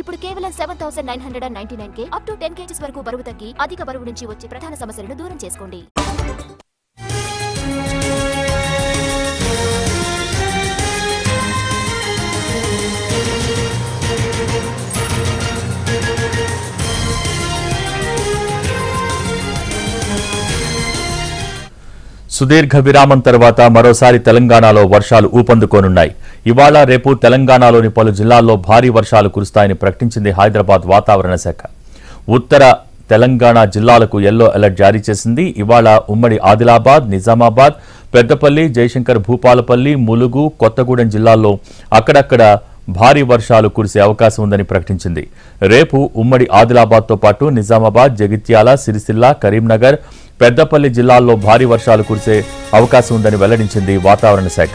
ఇప్పుడు కేవలం 7999 కే up to 10 kgs వరకు బరువు తగ్గి అధిక బరువు నుంచి వచ్చే ప్రధాన సమస్యలను దూరం చేసుకోండి. సుదీర్ఘ విరామం తర్వాత మరోసారి తెలంగాణలో వర్షాలు ఊపందుకోనున్నాయి. ఇవాళ రేపు తెలంగాణలోని పలు జిల్లాల్లో భారీ వర్షాలు కురుస్తాయని ప్రకటించింది హైదరాబాద్ వాతావరణ శాఖ. ఉత్తర తెలంగాణ జిల్లాలకు ఎల్లో అలర్ట్ జారీ చేసింది. ఇవాళ ఉమ్మడి ఆదిలాబాద్, నిజామాబాద్, పెద్దపల్లి, జయశంకర్ భూపాలపల్లి, ములుగు, కొత్తగూడెం జిల్లాల్లో అక్కడక్కడ భారీ వర్షాలు కురిసే అవకాశం ఉందని ప్రకటించింది. రేపు ఉమ్మడి ఆదిలాబాద్తో పాటు నిజామాబాద్, జగిత్యాల, సిరిసిల్ల, కరీంనగర్, పెద్దపల్లి జిల్లాల్లో భారీ వర్షాలు కురిసే అవకాశం ఉందని వెల్లడించింది వాతావరణ శాఖ.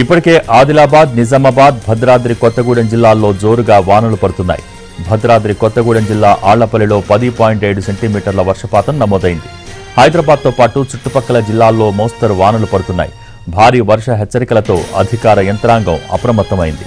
ఇప్పటికే ఆదిలాబాద్, నిజామాబాద్, భద్రాద్రి కొత్తగూడెం జిల్లాల్లో జోరుగా వానలు పడుతున్నాయి. భద్రాద్రి కొత్తగూడెం జిల్లా ఆళ్లపల్లిలో 10.7 సెంటీమీటర్ల వర్షపాతం నమోదైంది. హైదరాబాద్తో పాటు చుట్టుపక్కల జిల్లాల్లో మోస్తరు వానలు పడుతున్నాయి. భారీ వర్ష హెచ్చరికలతో అధికార యంత్రాంగం అప్రమత్తమైంది.